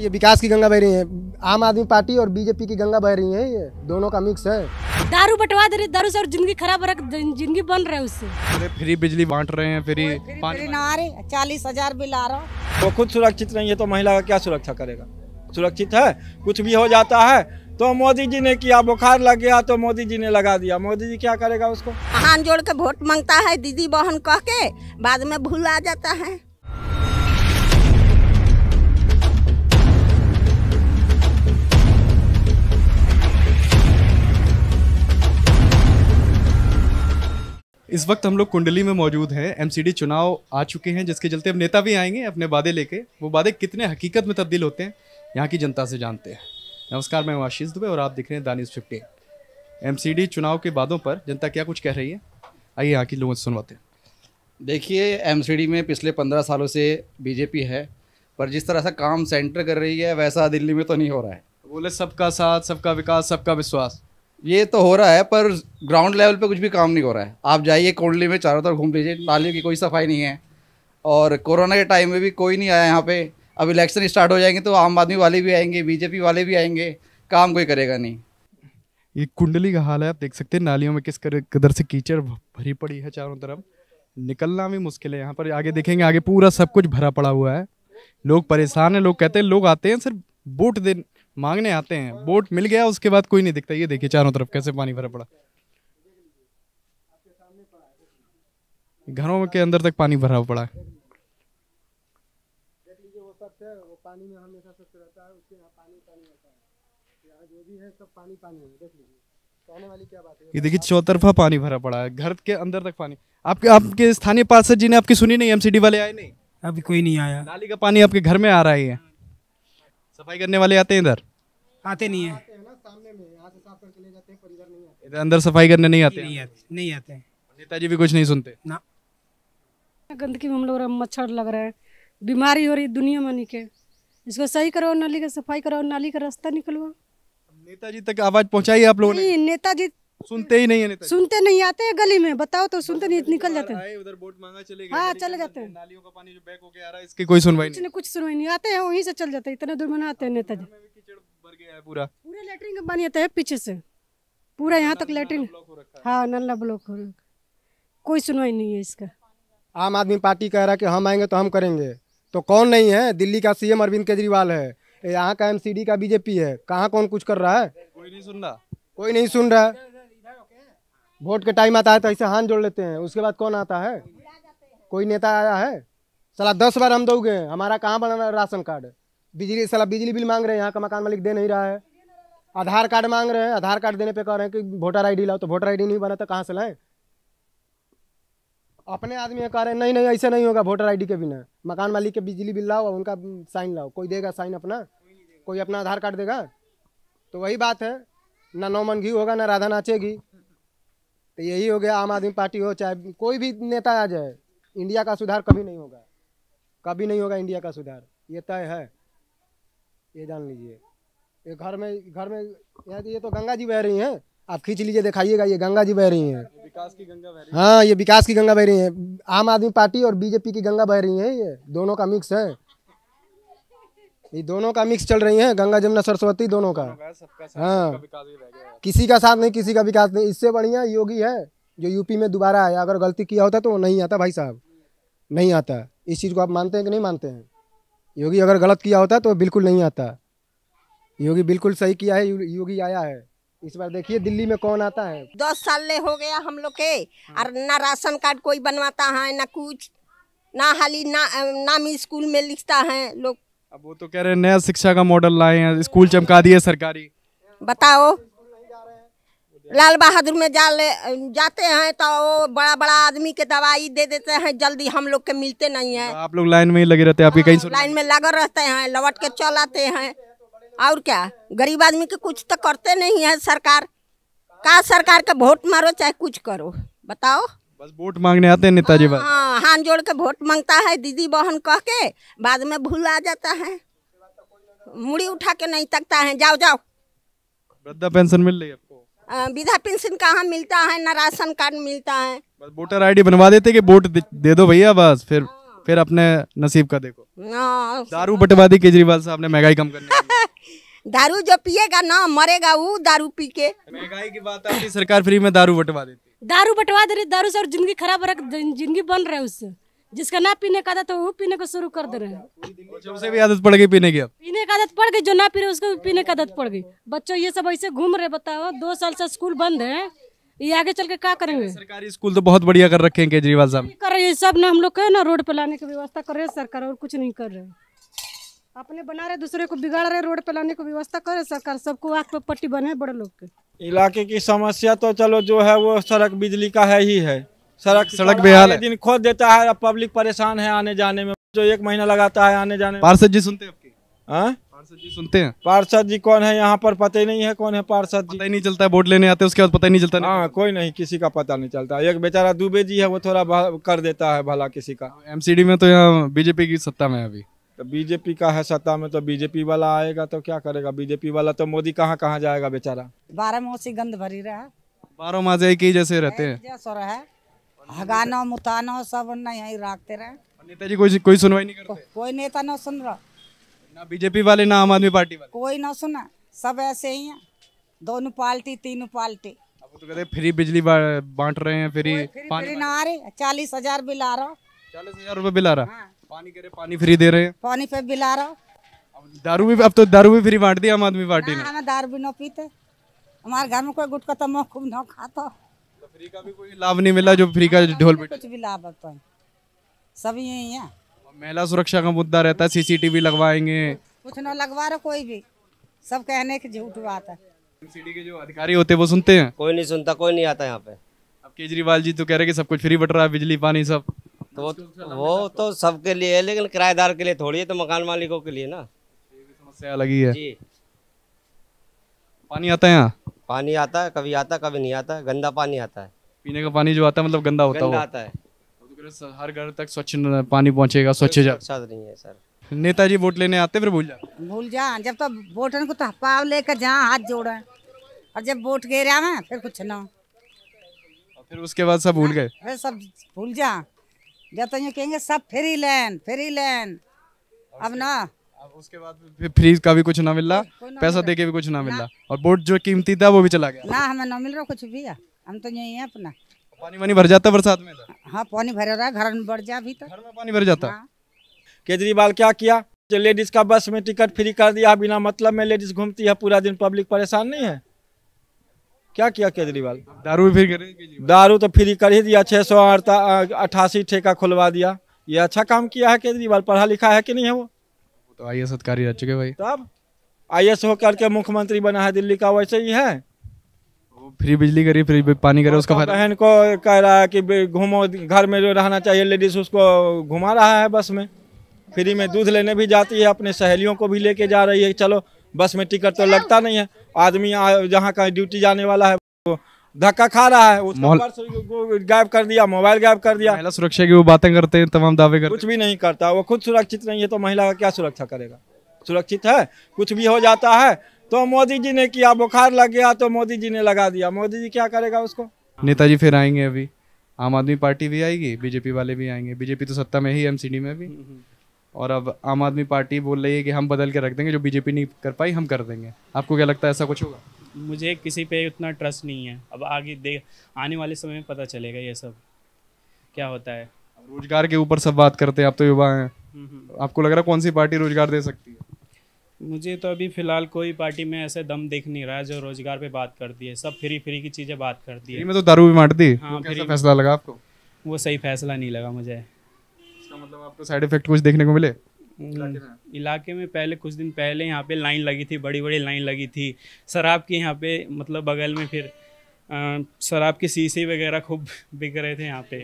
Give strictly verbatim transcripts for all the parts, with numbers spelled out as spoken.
ये विकास की गंगा बह रही है, आम आदमी पार्टी और बीजेपी की गंगा बह रही है, ये दोनों का मिक्स है। दारू बंटवा दे रही, दारू से और जिंदगी खराब रख जिंदगी बन रहा है उससे। फ्री बिजली बांट रहे हैं, फ्री पानी ना रहे, चालीस हजार बिल आ रहा। वो खुद सुरक्षित नहीं है तो महिला का क्या सुरक्षा करेगा? सुरक्षित है? कुछ भी हो जाता है तो मोदी जी ने किया, बुखार लग गया तो मोदी जी ने लगा दिया, मोदी जी क्या करेगा उसको? हाथ जोड़ के वोट मांगता है दीदी बहन कह के, बाद में भूल आ जाता है। इस वक्त हम लोग कुंडली में मौजूद हैं। एमसीडी चुनाव आ चुके हैं, जिसके चलते अब नेता भी आएंगे अपने वादे लेके, वो वादे कितने हकीकत में तब्दील होते हैं यहाँ की जनता से जानते हैं। नमस्कार, मैं आशीष दुबे और आप देख रहे हैं द न्यूज़ फिफ्टी। एमसीडी चुनाव के वादों पर जनता क्या कुछ कह रही है, आइए यहाँ के लोगों से सुनवाते हैं। देखिए, एमसीडी में पिछले पंद्रह सालों से बीजेपी है, पर जिस तरह से काम सेंटर कर रही है वैसा दिल्ली में तो नहीं हो रहा है। बोले सबका साथ, सबका विकास, सबका विश्वास, ये तो हो रहा है, पर ग्राउंड लेवल पे कुछ भी काम नहीं हो रहा है। आप जाइए कुंडली में, चारों तरफ घूम लीजिए, नालियों की कोई सफाई नहीं है, और कोरोना के टाइम में भी कोई नहीं आया यहाँ पे। अब इलेक्शन स्टार्ट हो जाएंगे तो आम आदमी वाले भी आएंगे, बीजेपी वाले भी आएंगे, काम कोई करेगा नहीं। ये कुंडली का हाल है, आप देख सकते हैं नालियों में किस कदर से कीचड़ भरी पड़ी है, चारों तरफ निकलना भी मुश्किल है। यहाँ पर आगे देखेंगे, आगे पूरा सब कुछ भरा पड़ा हुआ है, लोग परेशान हैं। लोग कहते हैं, लोग आते हैं सिर्फ वोट देने मांगने आते हैं, वोट मिल गया उसके बाद कोई नहीं दिखता। ये देखिए चारों तरफ कैसे पानी भरा पड़ा, घरों के अंदर तक पानी भरा पड़ा है। ये देखिए चौतरफा पानी भरा पड़ा है, घर के अंदर तक पानी। आपके आपके स्थानीय पार्षद जी ने आपकी सुनी नहीं, एमसीडी वाले आए नहीं, अभी कोई नहीं आया। नाली का पानी आपके घर में आ रहा है, सफाई करने वाले आते हैं इधर? आते नहीं है, इधर अंदर सफाई करने नहीं आते, नहीं आते, नहीं आते। नेताजी भी कुछ नहीं सुनते ना, गंदगी में हम लोग मच्छर लग रहे हैं, बीमारी हो रही दुनिया में के। इसको सही करो, नाली का सफाई करो, नाली का रास्ता निकलवाओ। नेताजी तक आवाज पहुँचाई आप लोगों ने? नेताजी सुनते ही नहीं है, सुनते नहीं आते हैं, गली में बताओ तो सुनते नहीं, निकल जाते हैं, उधर वोट मांगा चले गए। हाँ, चले जाते हैं। नालियों का पानी जो बैक होके आ रहा है, इसकी कोई सुनवाई नहीं, कुछ सुनवाई नहीं, आते हैं वहीं से चल जाते हैं। इतने दूर में आते हैं नेताजी, कीचड़ भर गया है पूरा, पूरा लेटरिन का पानी आता है पीछे से, पूरा यहाँ तक लेटरिन। हाँ, नाला ब्लॉक हो रहा है, कोई सुनवाई नहीं है इसका। आम आदमी पार्टी कह रहा है कि हम आएंगे तो हम करेंगे, तो कौन नहीं है? दिल्ली का सीएम अरविंद केजरीवाल है, यहाँ का एमसीडी का बीजेपी है, कहाँ कौन कुछ कर रहा है? कोई नहीं सुन रहा, कोई नहीं सुन रहा है। वोट का टाइम आता है तो ऐसे हाथ जोड़ लेते हैं, उसके बाद कौन आता है? कोई नेता आया है? साला दस बार हम दोगे, हमारा कहाँ बना रहा है राशन कार्ड? बिजली, साला बिजली बिल मांग रहे हैं, यहाँ का मकान मालिक दे नहीं रहा है। आधार कार्ड मांग रहे हैं, आधार कार्ड देने पे कह रहे हैं कि वोटर आईडी लाओ, तो वोटर आईडी नहीं बना तो कहाँ से लाएं? अपने आदमी कह रहे हैं नहीं नहीं ऐसे नहीं होगा, वोटर आईडी के बिना मकान मालिक के बिजली बिल लाओ, उनका साइन लाओ। कोई देगा साइन अपना? कोई अपना आधार कार्ड देगा? तो वही बात है ना, नौमन घी होगा ना राधा नाचेगी। तो यही हो गया, आम आदमी पार्टी हो चाहे कोई भी नेता आ जाए, इंडिया का सुधार कभी नहीं होगा, कभी नहीं होगा इंडिया का सुधार, ये तय है, ये जान लीजिए। ये घर में घर में ये तो गंगा जी बह रही हैं, आप खींच लीजिए दिखाइएगा, ये गंगा जी बह रही हैं, विकास की गंगा बह रही है। हाँ, ये विकास की गंगा बह रही है, आम आदमी पार्टी और बीजेपी की गंगा बह रही है, ये दोनों का मिक्स है, ये दोनों का मिक्स चल रही है, गंगा जमुना सरस्वती दोनों का। हाँ, किसी का साथ नहीं, किसी का विकास नहीं। इससे बढ़िया योगी है जो यूपी में दोबारा आया, अगर गलती किया होता तो वो नहीं आता भाई साहब, नहीं आता। इस चीज़ को आप मानते हैं कि नहीं मानते हैं? योगी अगर गलत किया होता तो बिल्कुल नहीं आता, योगी बिल्कुल सही किया है, योगी आया है। इस बार देखिए दिल्ली में कौन आता है। दस साल ले हो गया हम लोग के, और ना राशन कार्ड कोई बनवाता है, ना कुछ, ना हाली ना नाम स्कूल में लिखता है लोग। अब वो तो कह रहे हैं नया शिक्षा का मॉडल लाए हैं, स्कूल चमका दिए सरकारी, बताओ। लाल बहादुर में जा ले, जाते हैं तो वो बड़ा बड़ा आदमी के दवाई दे देते हैं, जल्दी हम लोग के मिलते नहीं है। आप लोग लाइन में ही लगे रहते हैं, आपकी कहीं लाइन में लगे रहते हैं, लौट के चल आते हैं। और क्या, गरीब आदमी के कुछ तो करते नहीं है सरकार का, सरकार का वोट मारो चाहे कुछ करो, बताओ। बस वोट मांगने आते हैं नेताजी। बात हाँ, हाथ जोड़ के वोट मांगता है दीदी बहन कह के, बाद में भूल आ जाता है, मुड़ी उठा के नहीं तकता है। जाओ जाओ, वृद्धा पेंशन मिल रही है आपको? विधवा पेंशन कहाँ मिलता है, ना राशन कार्ड मिलता है। बस वोटर आईडी बनवा देते कि वोट दे दो भैया, बस फिर फिर अपने नसीब का देखो। दारू बंटवा दी केजरीवाल साहब ने महंगाई कम करने। दारू जो पिएगा ना मरेगा वो दारू पी के। महंगाई की बात आती, सरकार फ्री में दारू बंटवा देती, दारू बंटवा दे रही, दारू से और जिंदगी खराब रख जिंदगी बन रहा है उससे। जिसका ना पीने का आदत तो वो पीने को शुरू कर दे रहे हैं। उसे भी आदत पड़ गई पीने की, अब पीने की आदत पड़ गई, जो ना पी रहे उसको भी पीने की आदत पड़ गई। बच्चों ये सब ऐसे घूम रहे, बताओ दो साल से स्कूल बंद है, ये आगे चल के क्या करेंगे। सरकारी स्कूल तो बहुत बढ़िया कर रखे हैं केजरीवाल साहब कर रहे हैं सब ना, हम लोग को ना रोड पे लाने की व्यवस्था कर रहे हैं सरकार, और कुछ नहीं कर रहे। अपने बना रहे दूसरे को बिगाड़ रहे, रोड पे लाने की व्यवस्था करे सरकार, सबको आंख पे पट्टी बने बड़े लोग के। इलाके की समस्या तो चलो जो है वो सड़क बिजली का है ही है, सड़क सड़क बेहाल है, दिन खोद देता है, अब पब्लिक परेशान है आने जाने में, जो एक महीना लगाता है आने जाने में। पार्षद जी सुनते हैं आपकी? पार्षद जी सुनते हैं? पार्षद जी कौन है यहाँ पर पता ही नहीं है, कौन है पार्षद जी पता ही नहीं चलता है, वोट लेने आते उसके बाद पता ही नहीं चलता। हाँ कोई नहीं, किसी का पता नहीं चलता। एक बेचारा दुबे जी है वो थोड़ा कर देता है भला किसी का। एमसीडी में तो यहाँ बीजेपी की सत्ता में है अभी, तो बीजेपी का है सत्ता में, तो बीजेपी वाला आएगा तो क्या करेगा बीजेपी वाला, तो मोदी कहाँ कहाँ जाएगा बेचारा। बारह मौसी गंध भरी रहा, बारह माजे की जैसे रहते हैं, हगाना मुताना सब ना यही रखते रहे। नेता जी कोई कोई सुनवाई नहीं करते, को, कोई नेता ना सुन रहा, ना बीजेपी वाले ना आम आदमी पार्टी वाले, कोई ना सुना, सब ऐसे ही हैं, दोनों पार्टी तीनों पार्टी। अब तो कहते फ्री बिजली बांट रहे हैं, फ्री पानी ना आ रही, चालीस हजार बिल आ रहा, चालीस हजार रूपए बिल आ रहा, पानी करे पानी फ्री दे रहे हैं, पानी पे बिल आ रहा, दारू भी, अब तो दारू भी फ्री बांट दी आम आदमी पार्टी ने। हमें दारू भी न पीते, हमारे घर में कोई गुटखा तो खूब न खाता, फ्री का भी कोई लाभ नहीं मिला जो फ्री का ढोल पिटा, कुछ भी लाभ आता है, सब यही है। महिला सुरक्षा का मुद्दा रहता है, सीसीटीवी लगवाएंगे, कुछ ना लगवा रहे कोई भी, सब कहने की झूठ बात है। एमसीडी के जो अधिकारी होते हैं वो सुनते हैं? कोई नहीं सुनता, कोई नहीं आता यहाँ पे। अब केजरीवाल जी तो कह रहे कि सब कुछ फ्री बट रहा है, बिजली पानी सब, तो वो तो सबके लिए है, लेकिन किराएदार के लिए थोड़ी है, तो मकान मालिकों के लिए ना समस्या अलग ही है। पानी आता है यहाँ? पानी आता है, कभी आता कभी नहीं आता, गंदा पानी आता है। पीने का पानी जो आता है मतलब गंदा होता गंदा आता है। तो हर घर तक स्वच्छ पानी पहुंचेगा, स्वच्छ जल नहीं है सर। नेताजी वोट लेने आते फिर भूल जा भूल जा जब तक तो वोट को तो पाव लेकर जहाँ हाथ जोड़ा, और जब वोट गिरा में फिर कुछ ना, और फिर उसके बाद सब भूल गए, सब भूल जा, जब तक यूँ कहेंगे सब फ्री लैन फ्री लैन, अब ना उसके बाद फ्री का भी कुछ ना मिला, पैसा दे के भी कुछ ना मिला, और वोट जो कीमती था वो भी चला गया ना, हमें ना मिल रहा कुछ भी है, हम तो यही है अपना। पानी वानी भर जाता बरसात में? हाँ पानी भर रहा, घर में भर जा भी तो घर में पानी भर जाता। केजरीवाल क्या किया, लेडीज का बस में टिकट फ्री कर दिया, बिना मतलब में लेडीज घूमती है पूरा दिन, पब्लिक परेशान नहीं है, क्या किया केजरीवाल। दारू भी फ्री, दारू तो फ्री कर ही दिया, छह सौ अट्ठासी ठेका खुलवा दिया, ये अच्छा काम किया है केजरीवाल। पढ़ा लिखा है कि नहीं है वो, तो आई एस अधिकारी रह चुके भाई, तब आई एस होकर के मुख्यमंत्री बना है दिल्ली का, वैसे ही है। फ्री बिजली करी, फ्री पानी करे, उसका फायदा। बहन को कह रहा है कि घूमो, घर में जो रहना चाहिए लेडीज उसको घुमा रहा है बस में, फ्री में दूध लेने भी जाती है, अपने सहेलियों को भी लेके जा रही है। चलो बस में टिकट तो लगता नहीं है, आदमी जहाँ का ड्यूटी जाने वाला है वो धक्का खा रहा है, गायब कर दिया, मोबाइल गायब कर दिया। महिला सुरक्षा की वो बातें करते हैं, तमाम दावे करते हैं, कुछ भी नहीं करता, वो खुद सुरक्षित नहीं है तो महिला का क्या सुरक्षा करेगा। सुरक्षित है, कुछ भी हो जाता है, तो मोदी जी ने किया, बुखार लग गया तो मोदी जी ने लगा दिया, मोदी जी क्या करेगा उसको। नेताजी फिर आएंगे, अभी आम आदमी पार्टी भी आएगी, बीजेपी वाले भी आएंगे, बीजेपी तो सत्ता में ही एमसीडी में भी, और अब आम आदमी पार्टी बोल रही है कि हम बदल के रख देंगे, जो बीजेपी नहीं कर पाई हम कर देंगे। आपको क्या लगता है ऐसा कुछ होगा? मुझे किसी पे उतना ट्रस्ट नहीं है, अब आगे देख आने वाले समय में पता चलेगा ये सब क्या होता है। रोजगार के ऊपर सब बात करते हैं, आप तो युवा हैं, आपको लग रहा है कौन सी पार्टी रोजगार दे सकती है? मुझे तो अभी फिलहाल कोई पार्टी में ऐसे दम दिख नहीं रहा है जो रोजगार पे बात करती है, सब फ्री फ्री की चीजें बात करती है। मैं तो दारू भी बांट दी, कैसा फैसला लगा आपको? वो सही फैसला नहीं लगा मुझे, इसका मतलब आपको साइड इफेक्ट कुछ देखने को मिले? इलाके में पहले कुछ दिन पहले यहाँ पे लाइन लगी थी, बड़ी बड़ी लाइन लगी थी शराब की, यहाँ पे मतलब बगल में, फिर शराब के शीशे वगैरह खूब बिक रहे थे यहाँ पे,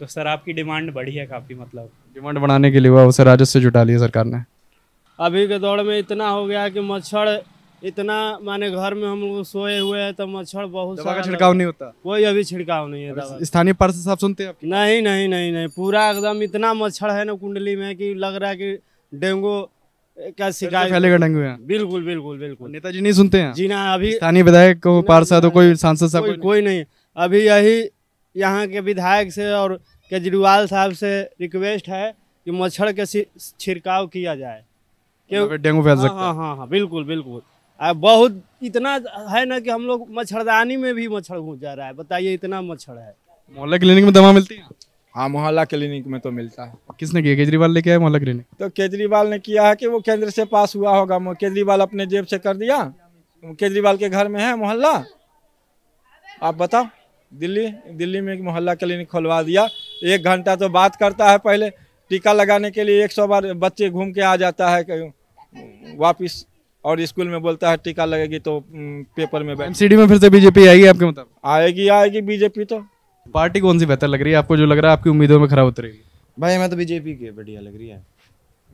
तो शराब की डिमांड बढ़ी है काफ़ी, मतलब डिमांड बढ़ाने के लिए हुआ, उसे राजस्व से जुटा लिया सरकार ने। अभी के दौर में इतना हो गया कि मच्छर इतना, माने घर में हम सोए हुए हैं तो मच्छर बहुत सारा, छिड़काव नहीं होता, कोई अभी छिड़काव नहीं है। स्थानीय पार्षद साहब सुनते हैं आप? नहीं नहीं नहीं नहीं पूरा एकदम इतना मच्छर है ना कुंडली में कि लग रहा है कि डेंगू का शिकार फैलेगा, डेंगू है। बिल्कुल बिल्कुल बिल्कुल। नेताजी नहीं सुनते हैं जी ना, अभी स्थानीय विधायक को, पार्षद हो, कोई सांसद साहब, कोई नहीं। अभी यही यहाँ के विधायक से और केजरीवाल साहब से रिक्वेस्ट है कि मच्छर के छिड़काव किया जाए, क्योंकि डेंगू फैल सकता है। हाँ हाँ हाँ बिल्कुल बिल्कुल, बहुत इतना है ना कि हम लोग मच्छरदानी में भी मच्छर घुस जा रहा है, बताइए इतना मच्छर है। मोहल्ला क्लिनिक में दवा मिलती है? हाँ मोहल्ला क्लिनिक में तो मिलता है। किसने किया? केजरीवाल ने किया है मोहल्ला क्लिनिक? तो केजरीवाल ने किया है कि वो केंद्र से पास हुआ होगा, केजरीवाल अपने जेब से कर दिया, केजरीवाल के घर में है मोहल्ला। आप बताओ, दिल्ली दिल्ली में एक मोहल्ला क्लिनिक खुलवा दिया, एक घंटा तो बात करता है, पहले टीका लगाने के लिए एक सौ बार बच्चे घूम के आ जाता है वापिस, और स्कूल में बोलता है टीका लगेगी तो पेपर में। एमसीडी में फिर से बीजेपी आएगी आपके मतलब? आएगी आएगी बीजेपी। तो पार्टी कौन सी बेहतर लग रही है आपको, जो लग रहा है आपकी उम्मीदों में खराब उतरेगी? भाई मैं तो बीजेपी की बढ़िया लग रही है।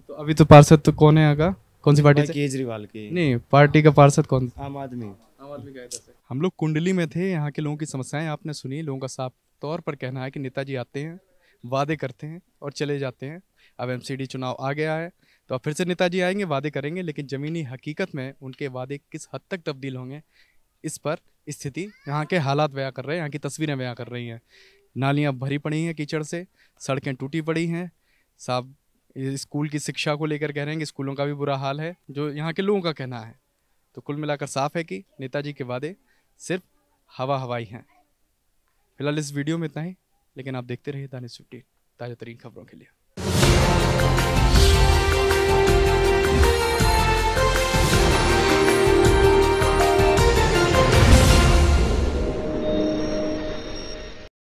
तो अभी तो पार्षद तो कौन है यहाँ का, कौन सी पार्टी? केजरीवाल की नहीं, पार्टी का पार्षद कौन? आम आदमी आम आदमी का। हम लोग कुंडली में थे, यहाँ के लोगों की समस्याएं आपने सुनी। लोगों का साफ तौर पर कहना है कि नेताजी आते हैं, वादे करते हैं और चले जाते हैं। अब एमसीडी चुनाव आ गया है तो अब फिर से नेताजी आएंगे, वादे करेंगे, लेकिन ज़मीनी हकीकत में उनके वादे किस हद तक तब्दील होंगे इस पर स्थिति, यहाँ के हालात बयां कर रहे हैं, यहाँ की तस्वीरें बयां कर रही हैं। नालियाँ भरी पड़ी हैं कीचड़ से, सड़कें टूटी पड़ी हैं साहब। स्कूल की शिक्षा को लेकर कह रहे हैं कि स्कूलों का भी बुरा हाल है, जो यहाँ के लोगों का कहना है। तो कुल मिलाकर साफ है कि नेताजी के वादे सिर्फ हवा हवाई हैं। फिलहाल इस वीडियो में इतना ही, लेकिन आप देखते रहिए दानिश फिफ्टी ताज़ा तरीन खबरों के लिए।